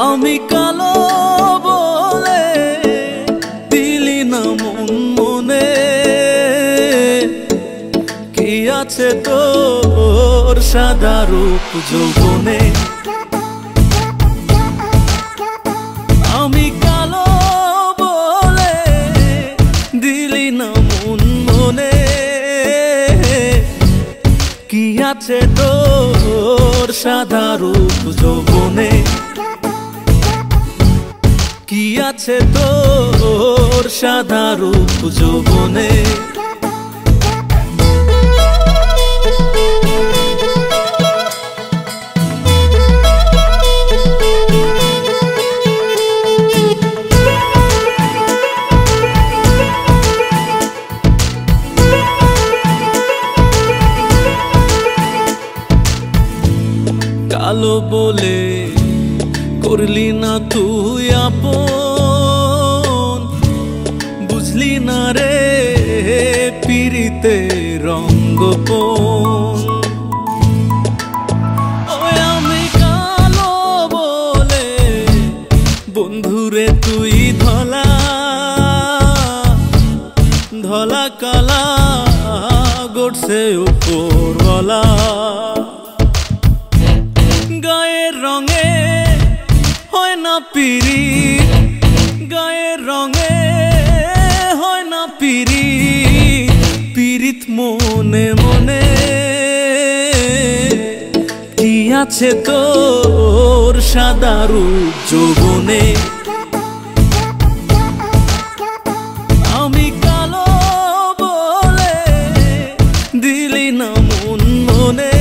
आमी कालो बोले दिली ना मन मने कि आछे तोर सादा रूप जौवने आमी कालो बोले दिली ना मन मने कि आछे तोर सादा रूप जौवने कि आछे तोर सादा रूप जौवने कालो बोले करली ना तू आपन बुझली ना रे पीरिते रंगपन आमी कालो बोले बंधुरे तुई धला धला काला गड़से उपरवाला गायर रंगे होय ना पीरी गायर रंगे होय ना पीरी पीरित मने मने कि आछे तोर सादा रूप जौवने आमी कालो बोले दिली ना मन मने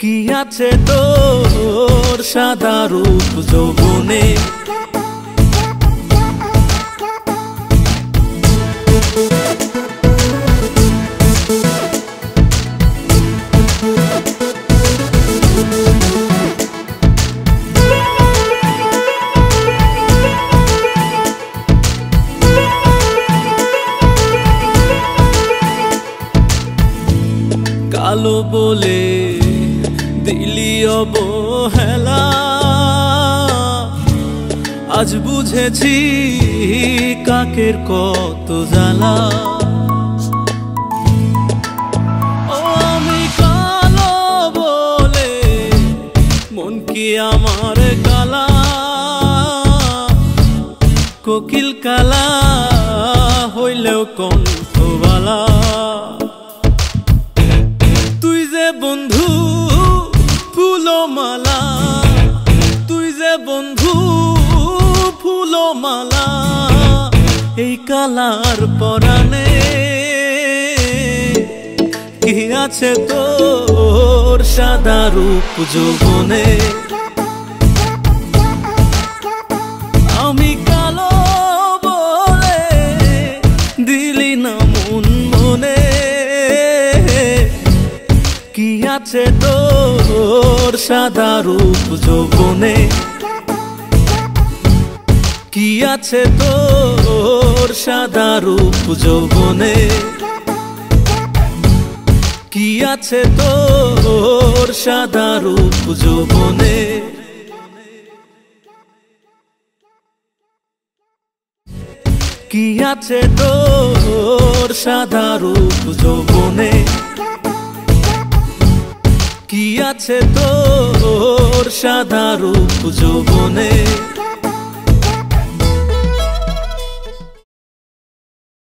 कि आछे तोर सादा रूप जौवने। कालो बोले दिली अबहेला आज बुझेछि काकेर कत जाला ओ आमी कालो बोले मन कि आमार काला कोकिल काला हइलेओ कण्ठबाला तुई जे बंधु फुलो माला तुई जे बंधु फुलो माला एई कालार पराने कि आछे तोर सादा रूप जौवने आमी कालो बोले दिली ना मन मने कि आछे तोर सादा रूप जौवने कि आछे तोर सादा रूप जौवने कि आछे तोर सादा रूप जौवने। कि आछे तोर सादा रूप जौवने कि आछे तोर सादा रूप जौवने।